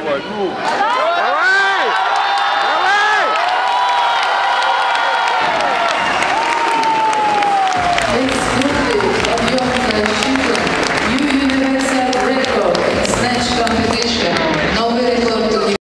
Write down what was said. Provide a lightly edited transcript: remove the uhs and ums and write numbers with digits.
Lord.